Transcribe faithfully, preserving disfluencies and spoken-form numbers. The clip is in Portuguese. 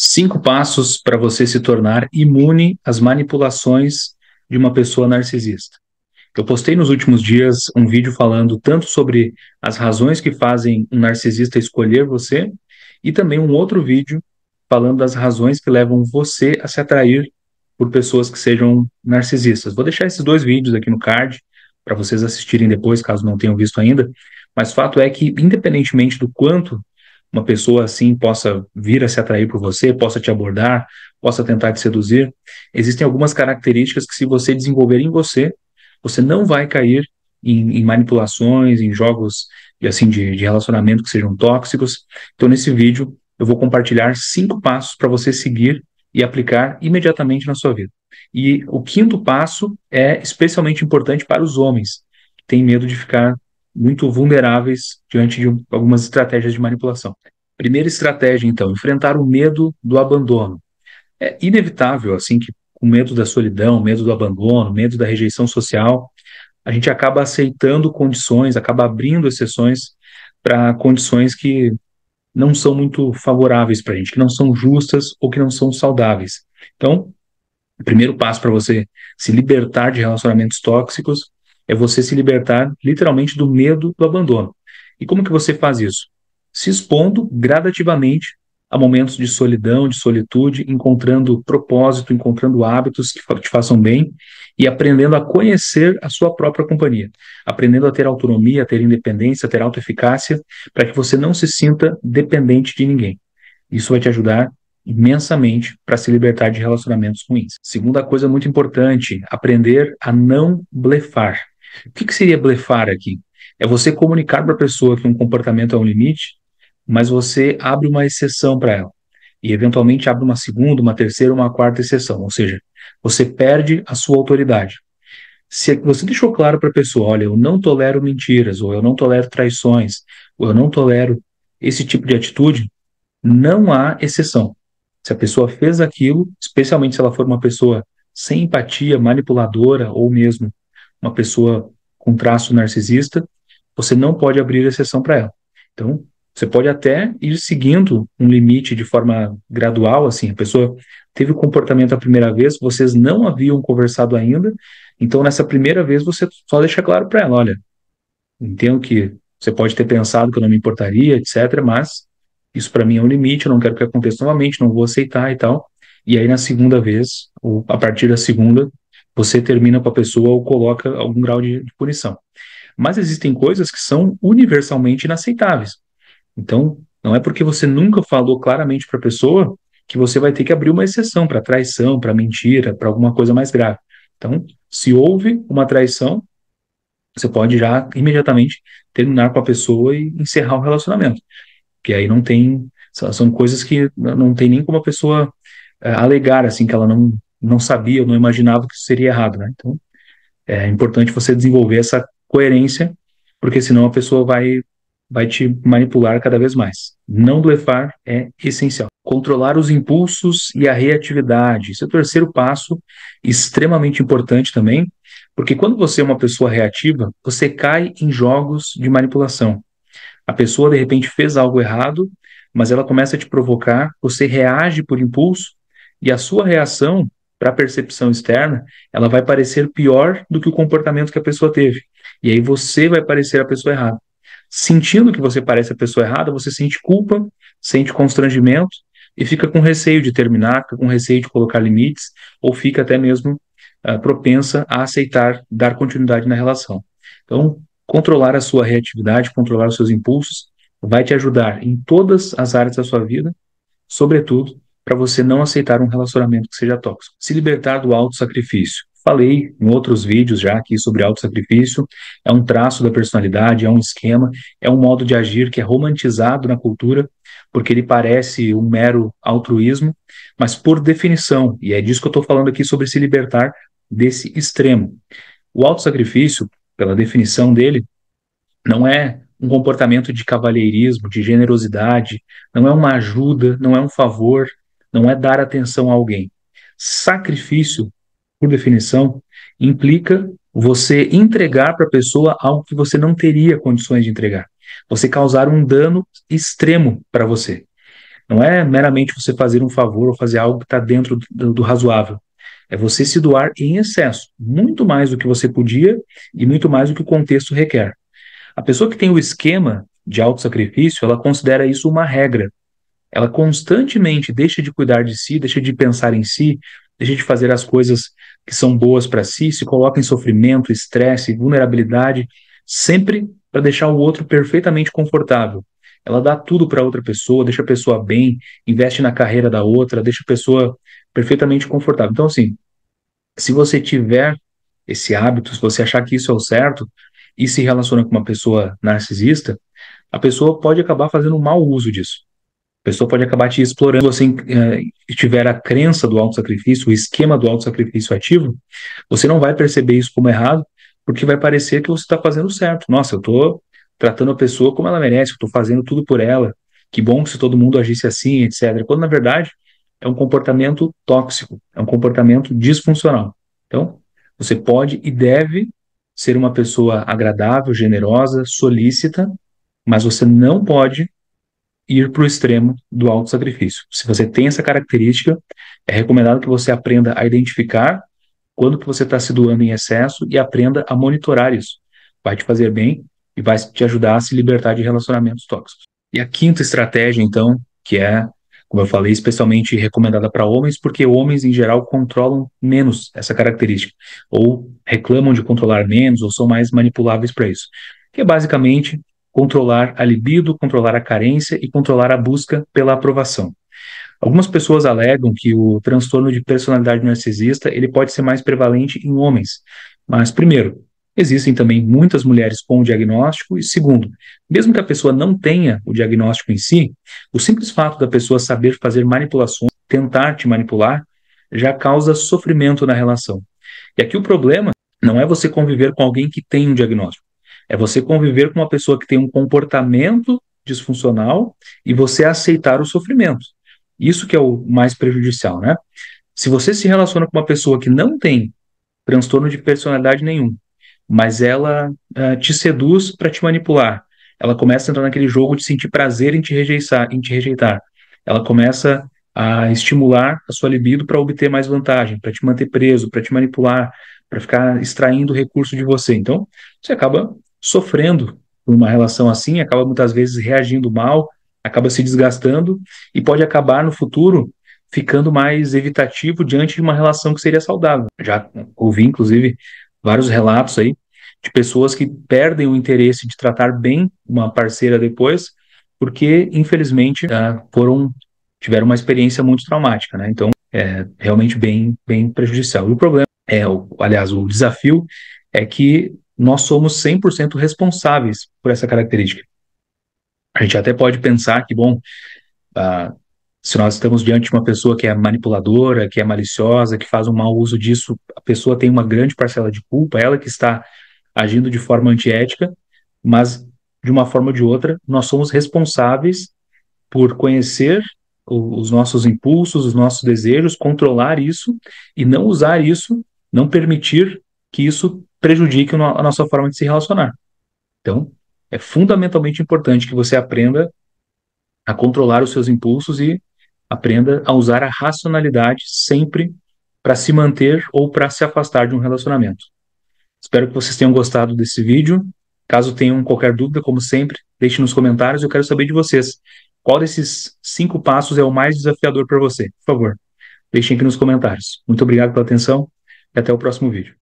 Cinco passos para você se tornar imune às manipulações de uma pessoa narcisista. Eu postei nos últimos dias um vídeo falando tanto sobre as razões que fazem um narcisista escolher você, e também um outro vídeo falando das razões que levam você a se atrair por pessoas que sejam narcisistas. Vou deixar esses dois vídeos aqui no card para vocês assistirem depois, caso não tenham visto ainda. Mas o fato é que, independentemente do quanto uma pessoa assim possa vir a se atrair por você, possa te abordar, possa tentar te seduzir, existem algumas características que, se você desenvolver em você, você não vai cair em, em manipulações, em jogos assim, de, de relacionamento que sejam tóxicos. Então, nesse vídeo, eu vou compartilhar cinco passos para você seguir e aplicar imediatamente na sua vida. E o quinto passo é especialmente importante para os homens, que têm medo de ficar muito vulneráveis diante de um, algumas estratégias de manipulação. Primeira estratégia, então, enfrentar o medo do abandono. É inevitável, assim, que o medo da solidão, medo do abandono, medo da rejeição social, a gente acaba aceitando condições, acaba abrindo exceções para condições que não são muito favoráveis para a gente, que não são justas ou que não são saudáveis. Então, o primeiro passo para você se libertar de relacionamentos tóxicos é você se libertar literalmente do medo do abandono. E como que você faz isso? Se expondo gradativamente a momentos de solidão, de solitude, encontrando propósito, encontrando hábitos que te façam bem e aprendendo a conhecer a sua própria companhia, aprendendo a ter autonomia, a ter independência, a ter autoeficácia, para que você não se sinta dependente de ninguém. Isso vai te ajudar imensamente para se libertar de relacionamentos ruins. Segunda coisa muito importante, aprender a não blefar. O que, que seria blefar aqui? É você comunicar para a pessoa que um comportamento é um limite, mas você abre uma exceção para ela. E eventualmente abre uma segunda, uma terceira, uma quarta exceção. Ou seja, você perde a sua autoridade. Se você deixou claro para a pessoa, olha, eu não tolero mentiras, ou eu não tolero traições, ou eu não tolero esse tipo de atitude, não há exceção. Se a pessoa fez aquilo, especialmente se ela for uma pessoa sem empatia, manipuladora, ou mesmo uma pessoa com traço narcisista, você não pode abrir exceção para ela. Então, você pode até ir seguindo um limite de forma gradual, assim, a pessoa teve o comportamento a primeira vez, vocês não haviam conversado ainda, então nessa primeira vez você só deixa claro para ela, olha, entendo que você pode ter pensado que eu não me importaria, etcétera, mas isso para mim é um limite, eu não quero que aconteça novamente, não vou aceitar e tal. E aí na segunda vez, ou a partir da segunda, você termina com a pessoa ou coloca algum grau de, de punição. Mas existem coisas que são universalmente inaceitáveis. Então, não é porque você nunca falou claramente para a pessoa que você vai ter que abrir uma exceção para traição, para mentira, para alguma coisa mais grave. Então, se houve uma traição, você pode já imediatamente terminar com a pessoa e encerrar o relacionamento. Porque aí não tem... São coisas que não tem nem como a pessoa é, alegar assim, que ela não, não sabia ou não imaginava que isso seria errado, né? Então, é importante você desenvolver essa coerência, porque senão a pessoa vai... vai te manipular cada vez mais. Não blefar é essencial. Controlar os impulsos e a reatividade. Esse é o terceiro passo, extremamente importante também, porque quando você é uma pessoa reativa, você cai em jogos de manipulação. A pessoa, de repente, fez algo errado, mas ela começa a te provocar, você reage por impulso, e a sua reação, para a percepção externa, ela vai parecer pior do que o comportamento que a pessoa teve. E aí você vai parecer a pessoa errada. Sentindo que você parece a pessoa errada, você sente culpa, sente constrangimento e fica com receio de terminar, fica com receio de colocar limites, ou fica até mesmo uh, propensa a aceitar, dar continuidade na relação. Então, controlar a sua reatividade, controlar os seus impulsos, vai te ajudar em todas as áreas da sua vida, sobretudo para você não aceitar um relacionamento que seja tóxico. Se libertar do autossacrifício. Falei em outros vídeos já aqui sobre autossacrifício, é um traço da personalidade, é um esquema, é um modo de agir que é romantizado na cultura, porque ele parece um mero altruísmo, mas por definição, e é disso que eu estou falando aqui sobre se libertar desse extremo. O autossacrifício, pela definição dele, não é um comportamento de cavalheirismo, de generosidade, não é uma ajuda, não é um favor, não é dar atenção a alguém. Sacrifício, por definição, implica você entregar para a pessoa algo que você não teria condições de entregar. Você causar um dano extremo para você. Não é meramente você fazer um favor ou fazer algo que está dentro do, do razoável. É você se doar em excesso, muito mais do que você podia e muito mais do que o contexto requer. A pessoa que tem o esquema de autossacrifício, ela considera isso uma regra. Ela constantemente deixa de cuidar de si, deixa de pensar em si, deixa de fazer as coisas que são boas para si, se coloca em sofrimento, estresse, vulnerabilidade, sempre para deixar o outro perfeitamente confortável. Ela dá tudo para outra pessoa, deixa a pessoa bem, investe na carreira da outra, deixa a pessoa perfeitamente confortável. Então, assim, se você tiver esse hábito, se você achar que isso é o certo e se relaciona com uma pessoa narcisista, a pessoa pode acabar fazendo um mau uso disso. A pessoa pode acabar te explorando. Se você eh, tiver a crença do autossacrifício, o esquema do autossacrifício ativo, você não vai perceber isso como errado, porque vai parecer que você está fazendo certo. Nossa, eu estou tratando a pessoa como ela merece, eu estou fazendo tudo por ela, que bom que se todo mundo agisse assim, etcétera. Quando, na verdade, é um comportamento tóxico, é um comportamento disfuncional. Então, você pode e deve ser uma pessoa agradável, generosa, solícita, mas você não pode ir para o extremo do autossacrifício. Se você tem essa característica, é recomendado que você aprenda a identificar quando que você está se doando em excesso e aprenda a monitorar isso. Vai te fazer bem e vai te ajudar a se libertar de relacionamentos tóxicos. E a quinta estratégia, então, que é, como eu falei, especialmente recomendada para homens, porque homens, em geral, controlam menos essa característica, ou reclamam de controlar menos, ou são mais manipuláveis para isso, que é basicamente controlar a libido, controlar a carência e controlar a busca pela aprovação. Algumas pessoas alegam que o transtorno de personalidade narcisista ele pode ser mais prevalente em homens. Mas, primeiro, existem também muitas mulheres com o diagnóstico e, segundo, mesmo que a pessoa não tenha o diagnóstico em si, o simples fato da pessoa saber fazer manipulações, tentar te manipular, já causa sofrimento na relação. E aqui o problema não é você conviver com alguém que tem um diagnóstico. É você conviver com uma pessoa que tem um comportamento disfuncional e você aceitar o sofrimento. Isso que é o mais prejudicial, né? Se você se relaciona com uma pessoa que não tem transtorno de personalidade nenhum, mas ela uh, te seduz para te manipular, ela começa a entrar naquele jogo de sentir prazer em te rejeitar, em te rejeitar. Ela começa a estimular a sua libido para obter mais vantagem, para te manter preso, para te manipular, para ficar extraindo recurso de você. Então, você acaba sofrendo por uma relação assim, acaba muitas vezes reagindo mal, acaba se desgastando e pode acabar no futuro ficando mais evitativo diante de uma relação que seria saudável. Já ouvi, inclusive, vários relatos aí de pessoas que perdem o interesse de tratar bem uma parceira depois, porque, infelizmente, foram, tiveram uma experiência muito traumática, né? Então, é realmente bem, bem prejudicial. E o problema é, aliás, o desafio é que nós somos cem por cento responsáveis por essa característica. A gente até pode pensar que, bom, ah, se nós estamos diante de uma pessoa que é manipuladora, que é maliciosa, que faz um mau uso disso, a pessoa tem uma grande parcela de culpa, ela que está agindo de forma antiética, mas, de uma forma ou de outra, nós somos responsáveis por conhecer os nossos impulsos, os nossos desejos, controlar isso e não usar isso, não permitir que isso prejudique a nossa forma de se relacionar. Então, é fundamentalmente importante que você aprenda a controlar os seus impulsos e aprenda a usar a racionalidade sempre para se manter ou para se afastar de um relacionamento. Espero que vocês tenham gostado desse vídeo. Caso tenham qualquer dúvida, como sempre, deixe nos comentários. Eu quero saber de vocês. Qual desses cinco passos é o mais desafiador para você? Por favor, deixem aqui nos comentários. Muito obrigado pela atenção e até o próximo vídeo.